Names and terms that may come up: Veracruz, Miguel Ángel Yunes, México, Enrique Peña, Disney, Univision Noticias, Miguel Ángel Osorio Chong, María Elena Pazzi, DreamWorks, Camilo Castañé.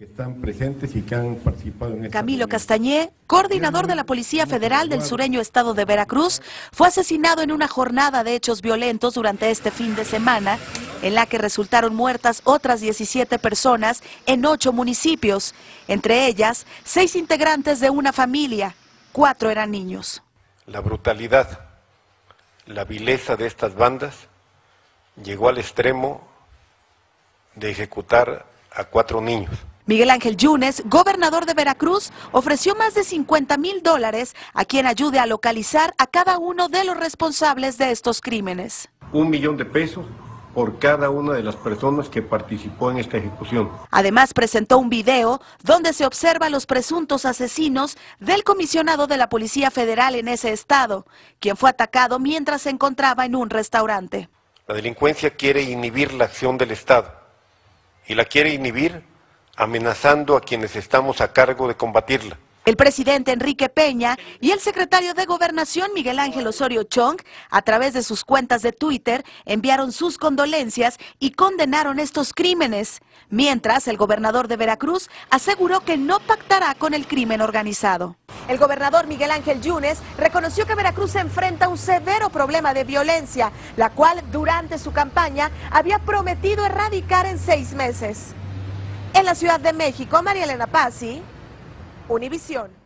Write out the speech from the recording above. que están presentes y que han participado en esta... Camilo Castañé, coordinador de la Policía Federal del sureño estado de Veracruz, fue asesinado en una jornada de hechos violentos durante este fin de semana, en la que resultaron muertas otras 17 personas en 8 municipios, entre ellas 6 integrantes de una familia, 4 eran niños. La brutalidad, la vileza de estas bandas llegó al extremo de ejecutar a 4 niños. Miguel Ángel Yunes, gobernador de Veracruz, ofreció más de $50,000 a quien ayude a localizar a cada uno de los responsables de estos crímenes. $1,000,000 por cada una de las personas que participó en esta ejecución. Además, presentó un video donde se observa a los presuntos asesinos del comisionado de la Policía Federal en ese estado, quien fue atacado mientras se encontraba en un restaurante. La delincuencia quiere inhibir la acción del Estado y la quiere inhibir amenazando a quienes estamos a cargo de combatirla. El presidente Enrique Peña y el secretario de Gobernación Miguel Ángel Osorio Chong, a través de sus cuentas de Twitter, enviaron sus condolencias y condenaron estos crímenes, mientras el gobernador de Veracruz aseguró que no pactará con el crimen organizado. El gobernador Miguel Ángel Yunes reconoció que Veracruz se enfrenta a un severo problema de violencia, la cual durante su campaña había prometido erradicar en 6 meses. En la Ciudad de México, María Elena Pazzi, Univision.